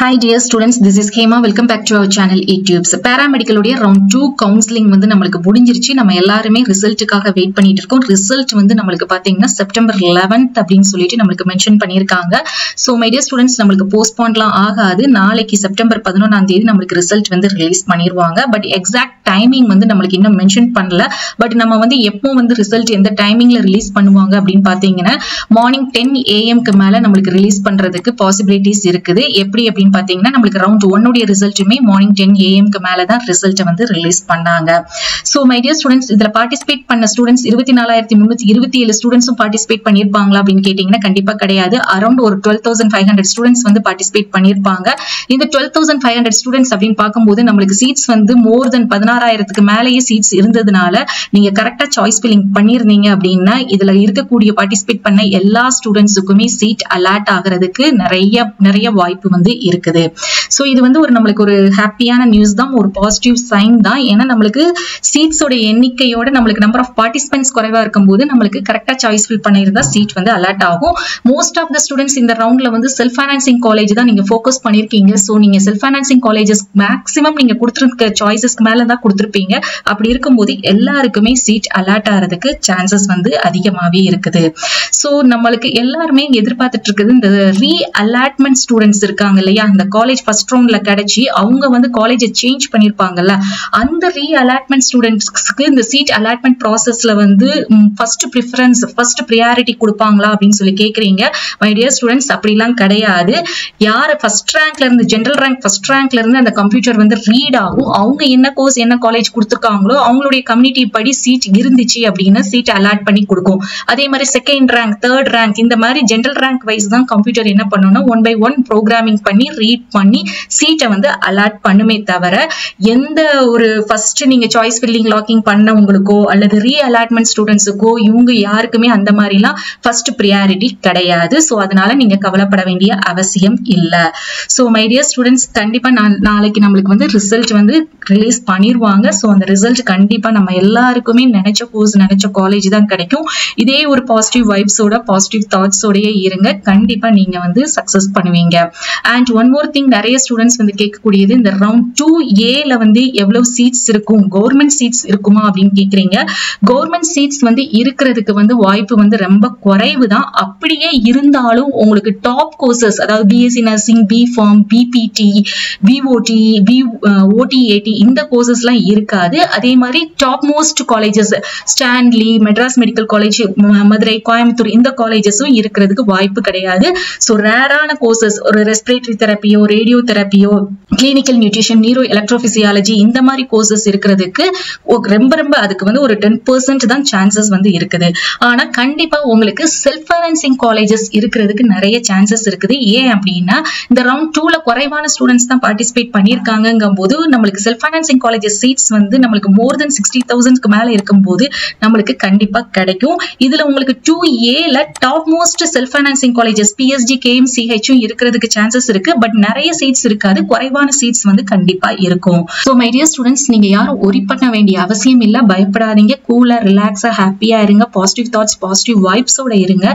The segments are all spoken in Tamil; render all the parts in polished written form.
Hi dear students, this is Hema. Welcome back to our channel YouTube. So, Paramedical Odie round 2 counseling வந்து நமக்கு முடிஞ்சிருச்சு. நம்ம எல்லாரும் ரிசல்ட்டுக்காக வெயிட் பண்ணிட்டு இருக்கோம். ரிசல்ட் வந்து நமக்கு பாத்தீங்கன்னா செப்டம்பர் 11th அப்படினு சொல்லிட்டு நமக்கு மென்ஷன் பண்ணிருக்காங்க. So my dear students, நமக்கு போஸ்ட்போன்லாம் ஆகாது. நாளைக்கு செப்டம்பர் 11 ஆம் தேதி நமக்கு ரிசல்ட் வந்து ரிலீஸ் பண்ணிடுவாங்க. பட் எக்ஸாக்ட் டைமிங் வந்து நமக்கு இன்னும் மென்ஷன் பண்ணல. பட் நம்ம வந்து எப்போ வந்து ரிசல்ட் எந்த டைமிங்ல ரிலீஸ் பண்ணுவாங்க அப்படினு பாத்தீங்கன்னா மார்னிங் 10 AM க்கு மேல நமக்கு ரிலீஸ் பண்றதுக்கு பாசிபிலிட்டிஸ் இருக்குது. எப்படி அப்படினு பாத்தீங்கன்னா நமக்கு ரவுண்ட் 1 உடைய ரிசல்ட்டுமே மார்னிங் 10 AM க்கு மேல தான் ரிசல்ட் வந்து ரிலீஸ் பண்ணாங்க. சோ மை டியர் ஸ்டூடண்ட்ஸ், இதல பார்ட்டிசிபேட் பண்ண ஸ்டூடண்ட்ஸ் 24327 ஸ்டூடண்ட்ஸும் பார்ட்டிசிபேட் பண்ணிருப்பாங்களா அப்படினு கேட்டிங்கன்னா கண்டிப்பா கிடையாது. அரௌண்ட் ஒரு 12500 ஸ்டூடண்ட்ஸ் வந்து பார்ட்டிசிபேட் பண்ணிருப்பாங்க. இந்த 12500 ஸ்டூடண்ட்ஸ் அப்படினு பாக்கும்போது நமக்கு சீட்ஸ் வந்து மோர் தென் 16000 க்கு மேலயே சீட்ஸ் இருந்ததனால நீங்க கரெக்ட்டா சாய்ஸ் ஃபில்லிங் பண்ணிருந்தீங்க அப்படினா இதல இருக்கக்கூடிய பார்ட்டிசிபேட் பண்ண எல்லா ஸ்டூடண்ட்ஸுக்குமே சீட் அலாட் ஆகிறதுக்கு நிறைய வாய்ப்பு வந்து இருக்குது. சோ இது வந்து ஒரு நமக்கு ஒரு ஹாப்பியான நியூஸ் தான், ஒரு பாசிட்டிவ் சைன் தான். ஏன்னா நமக்கு சீட்ஸ் ஓட எண்ணிக்கையோட நமக்கு நம்பர் ஆஃப் பார்ட்டிசிபென்ட்ஸ் குறைவா இருக்கும்போது நமக்கு கரெக்ட்டா சாய்ஸ் ஃபில் பண்ணிருந்தா சீட் வந்து அலாட் ஆகும். மோஸ்ட் ஆஃப் தி ஸ்டூடண்ட்ஸ் இந்த ரவுண்ட்ல வந்து செல்ஃப் ஃபைனான்சிங் காலேஜ் தான் நீங்க ஃபோக்கஸ் பண்ணிருக்கீங்க. சோ நீங்க செல்ஃப் ஃபைனான்சிங் காலேஜஸ் மேக்ஸிமம் நீங்க கொடுத்திருக்க சாய்ஸஸ்க்கு மேல தான் கொடுத்திருப்பீங்க. அப்படி இருக்கும்போது எல்லாருக்குமே சீட் அலாட் ஆகிறதுக்கு சான்சஸ் வந்து அதிகமாவே இருக்குது. சோ நமக்கு எல்லாருமே எதிர்பார்த்துட்டு இருக்குது இந்த ரீ அலாட்மெண்ட் ஸ்டூடெண்ட்ஸ் இருக்காங்க இல்லையா, அந்த காலேஜ் ஃபர்ஸ்ட் ரவுண்ட்ல கிடைச்சி அவங்க வந்து காலேஜ் சேஞ்ச் பண்ணிருப்பாங்கல்ல, அந்த ரீ அலாட்மெண்ட் ஸ்டூடெண்ட்ஸ்க்கு இந்த சீட் அலாட்மெண்ட் ப்ராசஸ்ல வந்து ஃபர்ஸ்ட் ப்ரியாரிட்டி கொடுப்பாங்களா அப்படின்னு சொல்லி கேக்குறீங்க. மை டியர் ஸ்டூடெண்ட்ஸ், அப்படிலாம் கிடையாது. யார் ஃபர்ஸ்ட் ரேங்க்ல இருந்து ஜெனரல் ரேங்க் ஃபர்ஸ்ட் ரேங்க்ல இருந்து அந்த கம்ப்யூட்டர் வந்து ரீட் ஆகும், அவங்க என்ன கோர்ஸ் என்ன காலேஜ் கொடுத்துருக்காங்களோ அவங்களுடைய கம்யூனிட்டி படி சீட் இருந்துச்சு அப்படின்னா சீட் அலாட் பண்ணி கொடுக்கும். அதே மாதிரி செகண்ட் ரேங்க் தேர்ட் ரேங்க் இந்த மாதிரி ஜெனரல் ரேங்க் வைஸ் தான் கம்ப்யூட்டர் என்ன பண்ணணும்னா 1 by 1 ப்ரோக்ராமிங் பண்ணி ரீட் பண்ணி சீட்டை வந்து அலாட் பண்ணுமே தவிர எந்த ஒரு ஃபர்ஸ்ட் நீங்க சாய்ஸ் ஃபில்லிங் லாக்கிங் பண்ண உங்களுக்கோ அல்லது ரீ அலாட்மெண்ட் ஸ்டூடெண்ட்ஸுக்கோ இவங்க யாருக்குமே அந்த மாதிரிலாம் ஃபர்ஸ்ட் ப்ரியாரிட்டி கிடையாது. ஸோ அதனால நீங்க கவலைப்பட வேண்டிய அவசியம் இல்லை. ஸோ மை டியர் ஸ்டூடெண்ட்ஸ், கண்டிப்பா நாளைக்கு நம்மளுக்கு வந்து ரிசல்ட் வந்து ரிலீஸ் பண்ணிடுவாங்க. ஸோ அந்த ரிசல்ட் கண்டிப்பா நம்ம எல்லாருக்குமே நினைச்ச கோர்ஸ் நினைச்ச காலேஜ் தான் கிடைக்கும். இதே ஒரு பாசிட்டிவ் வைப்ஸோட பாசிட்டிவ் தாட்ஸோடய இருங்க, கண்டிப்பா நீங்க வந்து சக்சஸ் பண்ணுவீங்க. அண்ட் ஒன் மோர் திங், நிறைய ஸ்டூடெண்ட்ஸ் வந்து கேட்கக்கூடியது இந்த ரவுண்ட் 2Aல வந்து எவ்வளவு சீட்ஸ் இருக்கும், கவர்மெண்ட் சீட்ஸ் இருக்குமா அப்படின்னு கேட்குறீங்க. கவர்மெண்ட் சீட்ஸ் வந்து இருக்கிறதுக்கு வந்து வாய்ப்பு வந்து ரொம்ப குறைவு தான். அப்படியே இருந்தாலும் உங்களுக்கு டாப் கோர்சஸ், அதாவது B.A.C. Nursing, BFORM, B.P.T., B.O.T., B.O.T.AT. இந்த கோர்சஸ்லாம் இருக்காது. அதே மாதிரி top most colleges Stanley, Madras medical college, Madurai, Coimbatore இந்த காலேஜஸும் இருக்கிறதுக்கு வாய்ப்பு கிடையாது. ஸோ ரேரான கோர்சஸ் ஒரு ரெஸ்பிரேட்டரி தெரப்பியோ, ரேடியோ தெரப்பியோ, கிளினிக்கல் நியூட்ரிஷன், நீரோ எலக்ட்ரோபிசியாலஜி இந்த மாதிரி கோர்சஸ் இருக்கிறதுக்கு ரொம்ப அதுக்கு வந்து ஒரு 10% தான் சான்சஸ் வந்து இருக்குது. ஆனா கண்டிப்பா உங்களுக்கு செல்ஃப் ஃபைனான்சிங் காலேஜஸ் இருக்கிறதுக்கு நிறைய சான்சஸ் இருக்குது. ஏன் அப்படின்னா இந்த ரவுண்ட் 2ல குறைவான ஸ்டூடெண்ட்ஸ் தான் பார்ட்டிசிபேட் பண்ணியிருக்காங்கும் போது நம்மளுக்கு செல்ஃப் ஃபைனான்சிங் காலேஜஸ் சீட்ஸ் வந்து நம்மளுக்கு மோர் தென் 60,000க்கு மேல இருக்கும்போது நம்மளுக்கு கண்டிப்பா கிடைக்கும். இதுல உங்களுக்கு 2Aல top most self financing colleges PSG, KMC இருக்கிறதுக்கு சான்சஸ் இருக்கு. பட் நிறைய சீட்ஸ் இருக்காது, குறைவான சீட்ஸ் வந்து கண்டிப்பா இருக்கும். சோ மை டியர் ஸ்டூடெண்ட்ஸ், நீங்க யாரும் ஒரி பண்ண வேண்டிய அவசியம் இல்ல. பயப்படாதீங்க, கூலா ரிலாக்ஸா ஹாப்பியா இருங்க, பாசிட்டிவ் தாட்ஸ் பாசிட்டிவ் வைப்ஸோட இருங்க.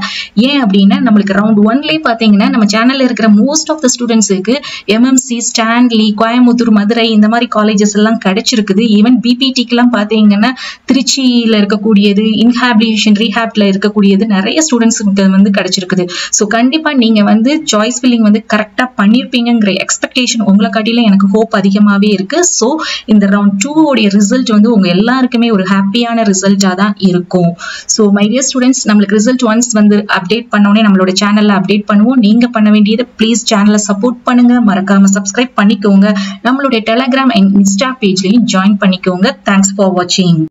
ஏன் அப்படின்னா நம்மளுக்கு ரவுண்ட் 1லயே பாத்தீங்கன்னா நம்ம சேனல்ல இருக்கிற மோஸ்ட் ஆஃப் த ஸ்டூடெண்ட்ஸுக்கு M.M.C, ஸ்டான்லி, கோயம்புத்தூர், மதுரை இந்த மாதிரி காலேஜஸ் எல்லாம் கிடைச்சிருக்குது. ஈவன் B.P.T.க்கு எல்லாம் பாத்தீங்கன்னா திருச்சியில இருக்கக்கூடியது, இன்ஹாபிலியேஷன் ரீஹாப்ல இருக்கக்கூடியது நிறைய ஸ்டூடெண்ட்ஸுக்கு வந்து கிடைச்சிருக்குது. சோ கண்டிப்பா நீங்க வந்து சாய்ஸ் ஃபில்லிங் வந்து கரெக்டா பண்ணிருப்பீங்கங்கற எக்ஸ்பெக்டேஷன் உங்களை காட்டில எனக்கு ஹோப் அதிகமாவே இருக்கு. சோ இந்த ரவுண்ட் 2 உடைய ரிசல்ட் வந்து உங்க எல்லாருக்குமே ஒரு ஹாப்பியான ரிசல்ட்டா தான் இருக்கும். சோ மை டியர் ஸ்டூடெண்ட்ஸ், நமக்கு ரிசல்ட் ஒன்ஸ் வந்து அப்டேட் பண்ணோனே நம்மளோட சேனல்ல அப்டேட் பண்ணுவோம். நீங்க பண்ண வேண்டியது ப்ளீஸ் சேனலை சப்போர்ட் பண்ணுங்க, மறக்காம சப்ஸ்கிரைப் பண்ணிக்கோங்க. நம்மளுடைய டெலிகிராம் அண்ட் இன்ஸ்டா பேஜ்லயும் ஜாயின் பண்ணிக்கோங்க. தேங்க்ஸ் ஃபார் வாட்சிங்.